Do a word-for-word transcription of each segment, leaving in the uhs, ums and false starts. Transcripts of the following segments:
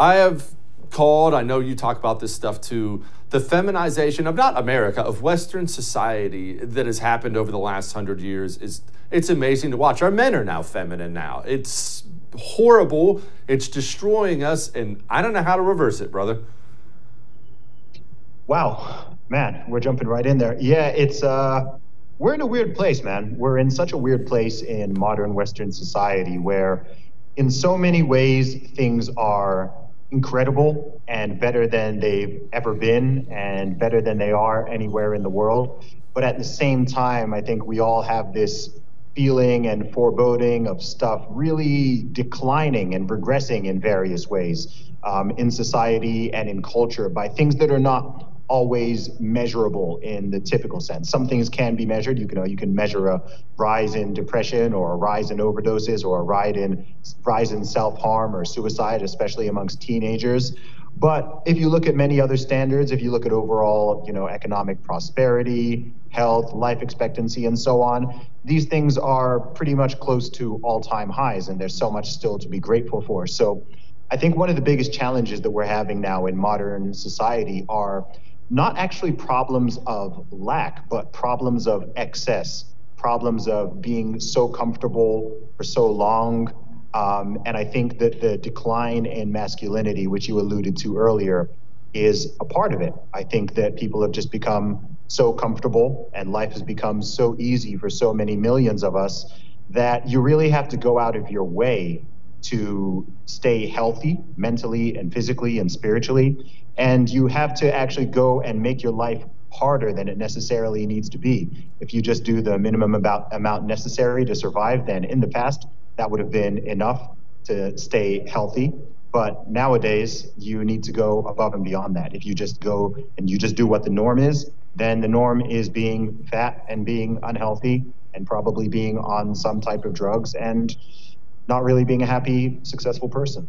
I have called, I know you talk about this stuff too, the feminization of not America, of Western society that has happened over the last hundred years is, it's amazing to watch. Our men are now feminine now. It's horrible, it's destroying us, and I don't know how to reverse it, brother. Wow, man, we're jumping right in there. Yeah, it's, uh, we're in a weird place, man. We're in such a weird place in modern Western society where in so many ways things are incredible and better than they've ever been and better than they are anywhere in the world. But at the same time, I think we all have this feeling and foreboding of stuff really declining and regressing in various ways um, in society and in culture by things that are not always measurable in the typical sense. Some things can be measured. You can, you can measure a rise in depression or a rise in overdoses or a rise in, rise in self-harm or suicide, especially amongst teenagers. But if you look at many other standards, if you look at overall, you know, economic prosperity, health, life expectancy, and so on, these things are pretty much close to all-time highs, and there's so much still to be grateful for. So I think one of the biggest challenges that we're having now in modern society are not actually problems of lack, but problems of excess, problems of being so comfortable for so long. Um, and I think that the decline in masculinity, which you alluded to earlier, is a part of it. I think that people have just become so comfortable and life has become so easy for so many millions of us that you really have to go out of your way to stay healthy mentally and physically and spiritually. And you have to actually go and make your life harder than it necessarily needs to be. If you just do the minimum about, amount necessary to survive, then in the past, that would have been enough to stay healthy. But nowadays, you need to go above and beyond that. If you just go and you just do what the norm is, then the norm is being fat and being unhealthy and probably being on some type of drugs and not really being a happy, successful person.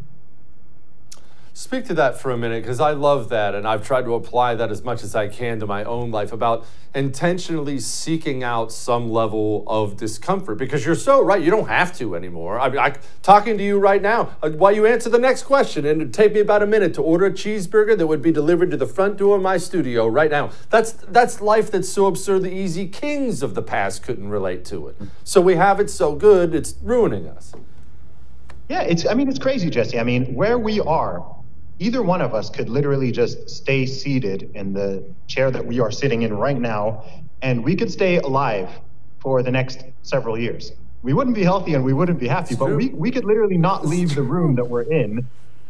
Speak to that for a minute, because I love that, and I've tried to apply that as much as I can to my own life about intentionally seeking out some level of discomfort, because you're so right, you don't have to anymore. I mean, I, talking to you right now, while you answer the next question, and it'd take me about a minute to order a cheeseburger that would be delivered to the front door of my studio right now. That's, that's life that's so absurdly easy, kings of the past couldn't relate to it. So we have it so good, it's ruining us. Yeah, it's, I mean, it's crazy, Jesse. I mean, where we are, either one of us could literally just stay seated in the chair that we are sitting in right now, and we could stay alive for the next several years. We wouldn't be healthy and we wouldn't be happy, but we, we could literally not leave the room that we're in.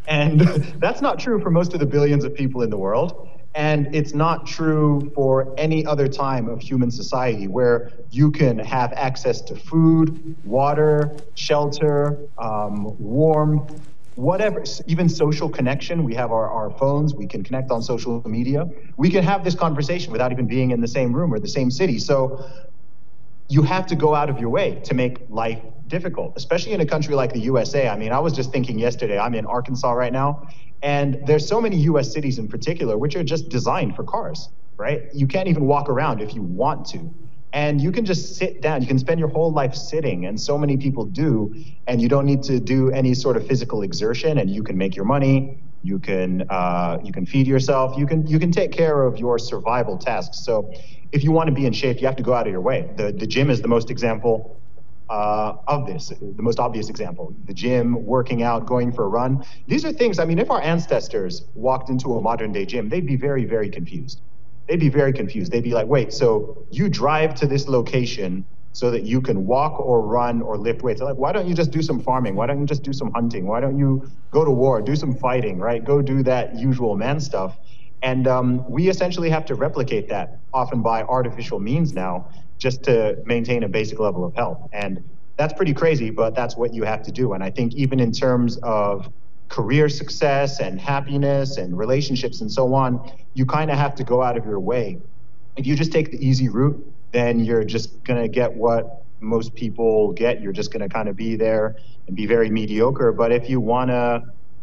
And that's not true for most of the billions of people in the world. And it's not true for any other time of human society where you can have access to food, water, shelter, um, warmth, whatever, even social connection. We have our, our phones, we can connect on social media. We can have this conversation without even being in the same room or the same city. So you have to go out of your way to make life difficult, especially in a country like the U S A. I mean, I was just thinking yesterday, I'm in Arkansas right now, and there's so many U S cities in particular which are just designed for cars, right? You can't even walk around if you want to. And you can just sit down, you can spend your whole life sitting, and so many people do, and you don't need to do any sort of physical exertion, and you can make your money, you can uh, you can feed yourself, you can you can take care of your survival tasks. So if you want to be in shape, you have to go out of your way. The, the gym is the most example Uh, of this, the most obvious example. The gym, working out, going for a run. These are things, I mean, if our ancestors walked into a modern day gym, they'd be very, very confused. They'd be very confused. They'd be like, wait, so you drive to this location so that you can walk or run or lift weights. They're like, why don't you just do some farming? Why don't you just do some hunting? Why don't you go to war, do some fighting, right? Go do that usual man stuff. And um, we essentially have to replicate that, often by artificial means now, just to maintain a basic level of health. And that's pretty crazy, but that's what you have to do. And I think even in terms of career success and happiness and relationships and so on, you kind of have to go out of your way. If you just take the easy route, then you're just gonna get what most people get. You're just gonna kind of be there and be very mediocre. But if you wanna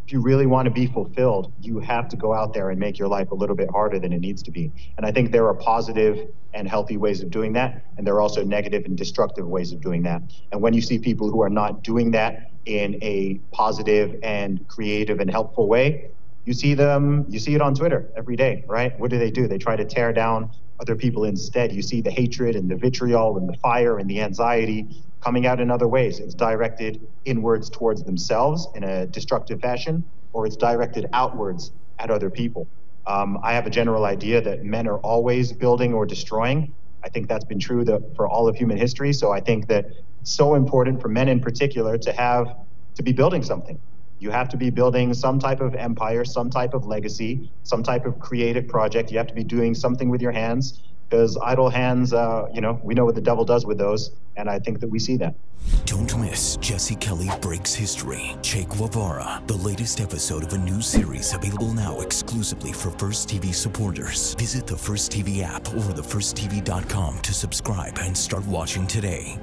If you really want to be fulfilled, you have to go out there and make your life a little bit harder than it needs to be. And I think there are positive and healthy ways of doing that. And there are also negative and destructive ways of doing that. And when you see people who are not doing that in a positive and creative and helpful way, you see them, you see it on Twitter every day, right? What do they do? They try to tear down other people instead. You see the hatred and the vitriol and the fire and the anxiety coming out in other ways. It's directed inwards towards themselves in a destructive fashion, or it's directed outwards at other people. Um, I have a general idea that men are always building or destroying. I think that's been true the, for all of human history. So I think that it's so important for men in particular to have, to be building something. You have to be building some type of empire, some type of legacy, some type of creative project. You have to be doing something with your hands, because idle hands, uh, you know, we know what the devil does with those, and I think that we see that. Don't miss Jesse Kelly Breaks History, Che Guevara, the latest episode of a new series available now exclusively for First T V supporters. Visit the First T V app or the first T V dot com to subscribe and start watching today.